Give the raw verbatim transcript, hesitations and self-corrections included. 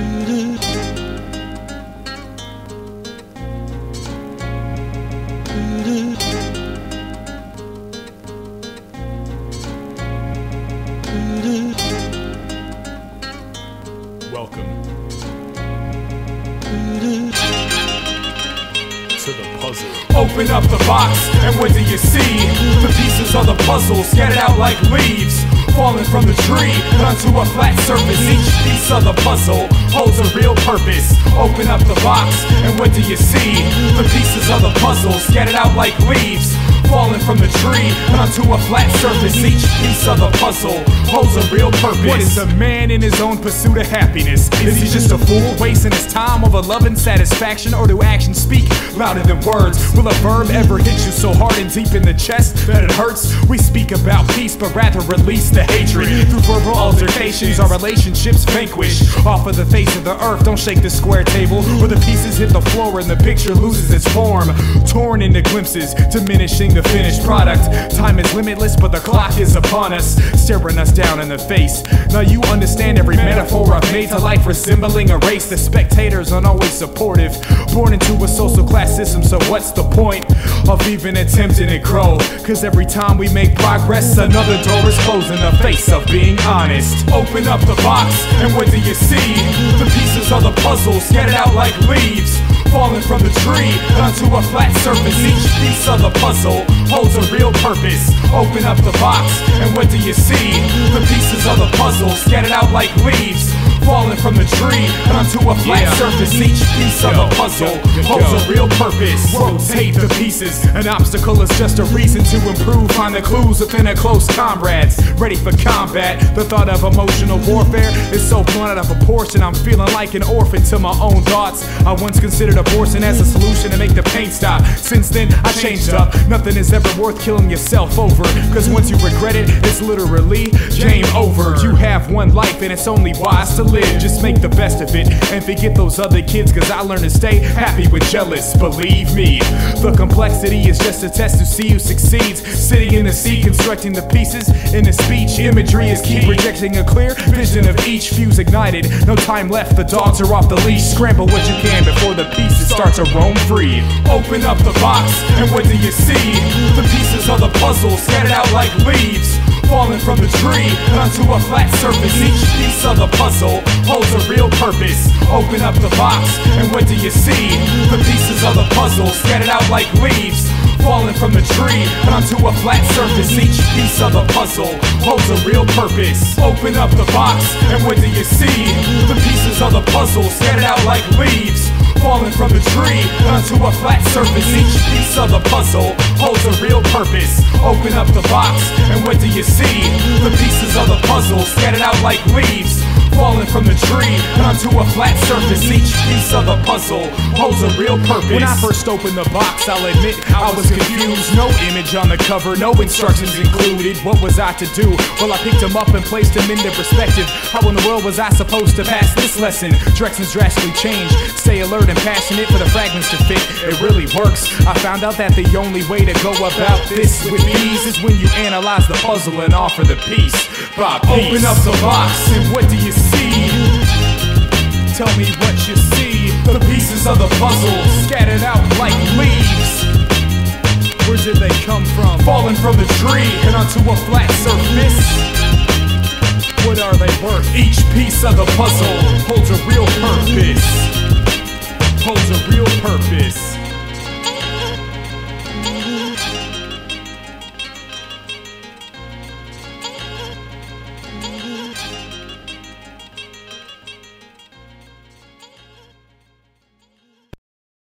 Welcome to the puzzle. Open up the box, and what do you see? The pieces of the puzzle scattered out like leaves falling from the tree onto a flat surface. Each piece of the puzzle holds a real purpose. Open up the box, and what do you see? The pieces of the puzzle scattered out like leaves falling from the tree onto a flat surface. Each piece of the puzzle holds a real purpose. What is a man in his own pursuit of happiness? Is he just a fool wasting his time over love and satisfaction? Or do actions speak louder than words? Will a verb ever hit you so hard and deep in the chest that it hurts? We speak about peace, but rather release the hatred through verbal altercations. Our relationships vanquish off of the face of the earth. Don't shake the square table where the pieces hit the floor and the picture loses its form, torn into glimpses, diminishing the The finished product. Time is limitless, but the clock is upon us, staring us down in the face. Now you understand every metaphor I've made to life resembling a race. The spectators aren't always supportive, born into a social class system. So what's the point of even attempting to grow? Cause every time we make progress, another door is closed in the face of being honest. Open up the box, and what do you see? The pieces of the puzzle scattered out like leaves falling from the tree onto a flat surface. Each piece of the puzzle holds a real purpose. Open up the box, and what do you see? The pieces of the puzzle scattered out like leaves falling from the tree onto a flat yeah. surface. Each piece yo, of the puzzle yo, yo, holds yo. a real purpose. Rotate the pieces. An obstacle is just a reason to improve. Find the clues within a close comrades ready for combat. The thought of emotional warfare is so blown out of proportion. I'm feeling like an orphan to my own thoughts. I once considered abortion as a solution to make the pain stop. Since then, I changed up. Nothing is ever worth killing yourself over, cause once you regret it, it's literally game over. You have one life and it's only wise to live. Just make the best of it and forget those other kids, cause I learned to stay happy with jealous. Believe me, the complexity is just a test to see who succeeds. Sitting in the seat, constructing the pieces in the speech. Imagery is key, projecting a clear vision of each. Fuse ignited, no time left, the dogs are off the leash. Scramble what you can before the pieces start to roam free. Open up the box, and what do you see? The pieces of the puzzle scattered out like leaves falling from the tree onto a flat surface. Each piece of the puzzle holds a real purpose. Open up the box, and what do you see? The pieces of the puzzle scattered out like leaves falling from the tree onto a flat surface. Each piece of the puzzle holds a real purpose. Open up the box, and what do you see? The pieces of the puzzle scattered out like leaves falling from the tree onto a flat surface. Each piece of the puzzle holds a real purpose. Open up the box, and what do you see? The pieces of the puzzle scattered out like leaves falling from the tree onto a flat surface. Each piece of the puzzle holds a real purpose. When I first opened the box, I'll admit I was confused. No image on the cover, no instructions included. What was I to do? Well, I picked them up and placed them into perspective. How in the world was I supposed to pass this lesson? Directions drastically changed. Stay alert and passionate for the fragments to fit. It really works. I found out that the only way to go about this with ease is when you analyze the puzzle and offer the piece by piece. Open up the box, and what do you see? Tell me what you see. The pieces of the puzzle scattered out like leaves. Where did they come from? Falling from the tree and onto a flat surface. What are they worth? Each piece of the puzzle holds a real purpose. Holds a real purpose.